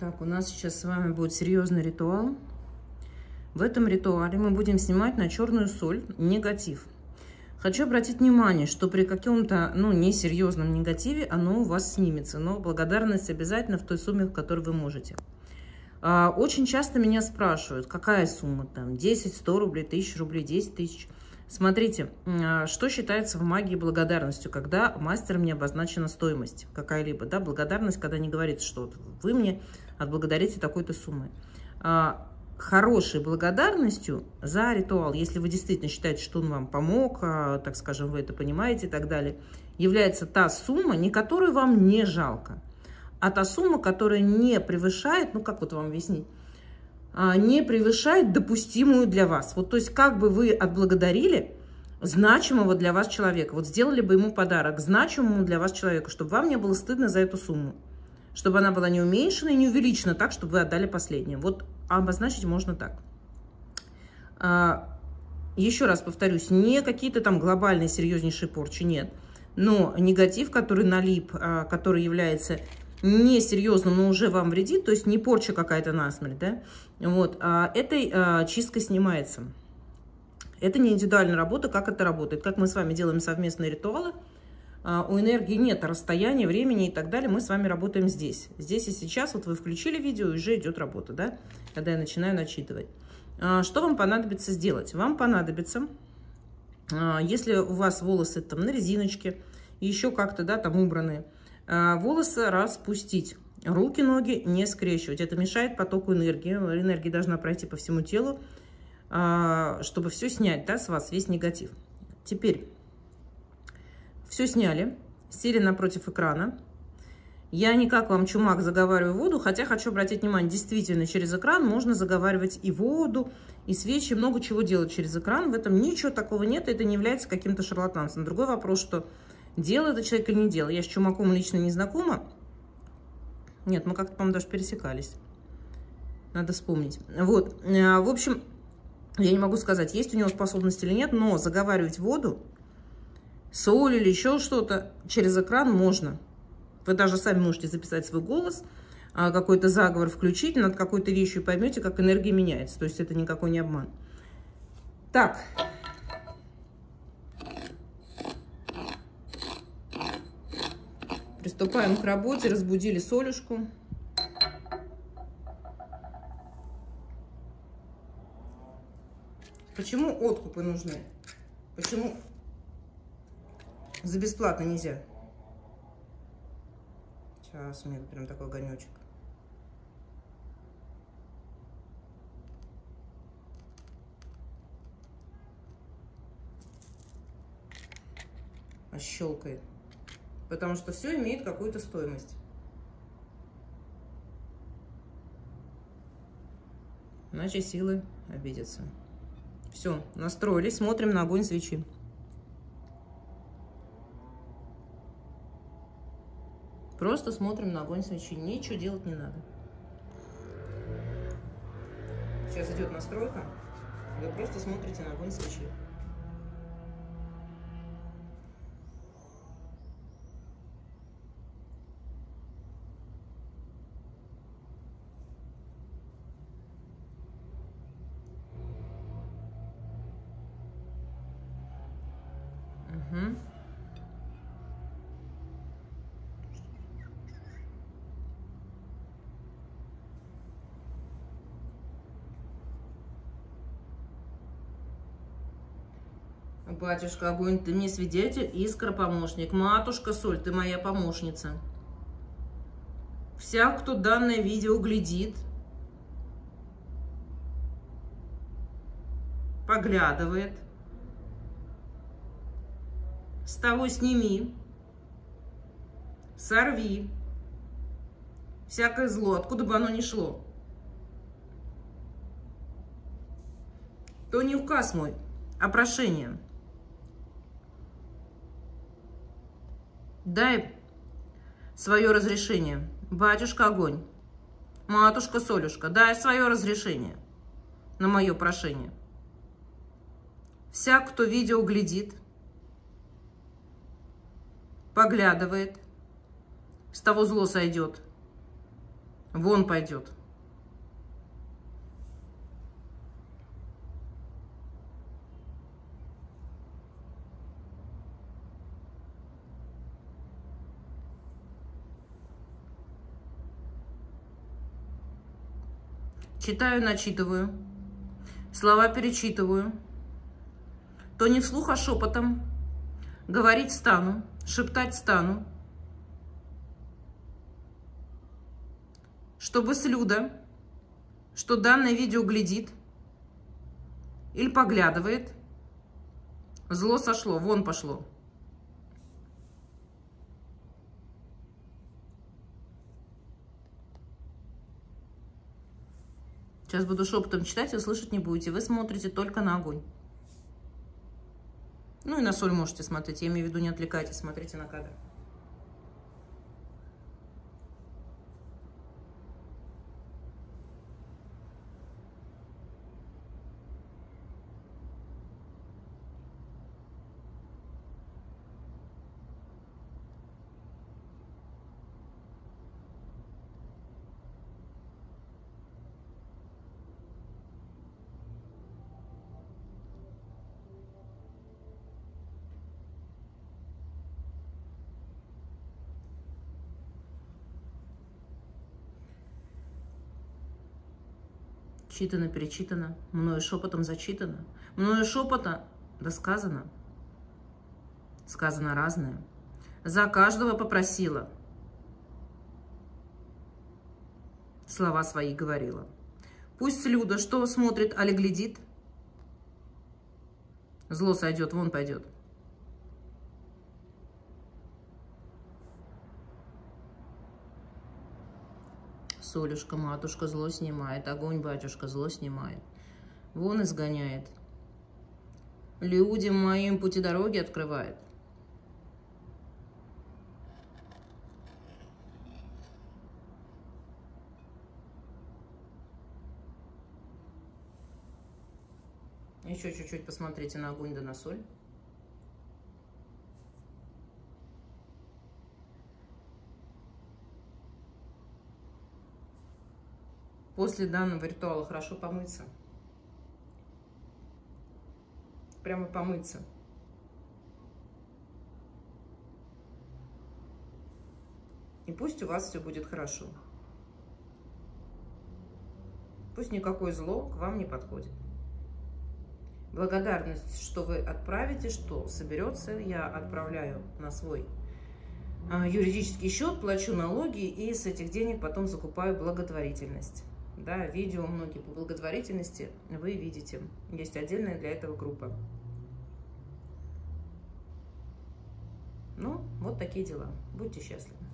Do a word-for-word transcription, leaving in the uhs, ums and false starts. Так, у нас сейчас с вами будет серьезный ритуал. В этом ритуале мы будем снимать на черную соль негатив. Хочу обратить внимание, что при каком-то, ну, несерьезном негативе оно у вас снимется, но благодарность обязательно в той сумме, в которой вы можете. А, очень часто меня спрашивают, какая сумма там, десять, сто рублей, тысяча рублей, десять тысяч. Смотрите, что считается в магии благодарностью, когда мастером не обозначена стоимость какая-либо, да, благодарность, когда не говорится, что вы мне отблагодарите такой-то суммой. Хорошей благодарностью за ритуал, если вы действительно считаете, что он вам помог, так скажем, вы это понимаете и так далее, является та сумма, не которую вам не жалко, а та сумма, которая не превышает, ну как вот вам объяснить, не превышает допустимую для вас. Вот, то есть как бы вы отблагодарили значимого для вас человека, вот сделали бы ему подарок значимому для вас человеку, чтобы вам не было стыдно за эту сумму, чтобы она была не уменьшена и не увеличена так, чтобы вы отдали последнее. Вот обозначить можно так. Еще раз повторюсь, не какие-то там глобальные серьезнейшие порчи, нет. Но негатив, который налип, который является несерьезным, но уже вам вредит, то есть не порча какая-то насмерть, да, вот, этой чисткой снимается. Это не индивидуальная работа, как это работает. Как мы с вами делаем совместные ритуалы, у энергии нет расстояния, времени и так далее. Мы с вами работаем здесь. Здесь и сейчас. Вот вы включили видео, и уже идет работа, да? Когда я начинаю начитывать. Что вам понадобится сделать? Вам понадобится, если у вас волосы там на резиночке, еще как-то, да, там убраны, волосы распустить. Руки, ноги не скрещивать. Это мешает потоку энергии. Энергия должна пройти по всему телу, чтобы все снять, да, с вас, весь негатив. Теперь... Все сняли, сели напротив экрана. Я не как вам Чумак заговариваю воду, хотя хочу обратить внимание, действительно через экран можно заговаривать и воду, и свечи, много чего делать через экран. В этом ничего такого нет, это не является каким-то шарлатанством. Другой вопрос, что делал это человек или не делал. Я с Чумаком лично не знакома. Нет, мы как-то, по-моему, даже пересекались. Надо вспомнить. Вот, в общем, я не могу сказать, есть у него способность или нет, но заговаривать воду, соль или еще что-то через экран можно. Вы даже сами можете записать свой голос, какой-то заговор включить, над какой-то вещью поймете, как энергия меняется. То есть это никакой не обман. Так. Приступаем к работе. Разбудили солюшку. Почему откупы нужны? Почему... За бесплатно нельзя. Сейчас у меня прям такой огонечек. А щелкает. Потому что все имеет какую-то стоимость. Иначе силы обидятся. Все, настроились, смотрим на огонь свечи. Просто смотрим на огонь свечи. Ничего делать не надо. Сейчас идет настройка. Вы просто смотрите на огонь свечи. Угу. Батюшка, огонь, ты мне свидетель, искра, помощник. Матушка, соль, ты моя помощница. Всяк, кто данное видео глядит, поглядывает, с того сними, сорви всякое зло, откуда бы оно ни шло. То не указ мой, а прошение. Дай свое разрешение, батюшка огонь, матушка солюшка, дай свое разрешение на мое прошение. Всяк, кто видео глядит, поглядывает, с того зло сойдет, Вон пойдет. Читаю, начитываю. Слова перечитываю. То не вслух, а шепотом. Говорить стану, шептать стану. Чтобы слюда, что данное видео глядит или поглядывает, зло сошло, вон пошло. Сейчас буду шепотом читать, вы слышать не будете. Вы смотрите только на огонь. Ну и на соль можете смотреть. Я имею в виду, не отвлекайтесь, смотрите на кадр. Читано, перечитано, мною шепотом зачитано, мною шепота досказано, сказано разное. За каждого попросила, слова свои говорила. Пусть слюда, что смотрит, али глядит, зло сойдет, вон пойдет. Солюшка, матушка, зло снимает. Огонь, батюшка, зло снимает. Вон изгоняет. Людям моим пути дороги открывает. Еще чуть-чуть посмотрите на огонь да на соль. После данного ритуала хорошо помыться. Прямо помыться. И пусть у вас все будет хорошо. Пусть никакое зло к вам не подходит. Благодарность, что вы отправите, что соберется, я отправляю на свой юридический счет, плачу налоги и с этих денег потом закупаю благотворительность. Да, видео многие по благотворительности вы видите. Есть отдельная для этого группа. Ну, вот такие дела. Будьте счастливы.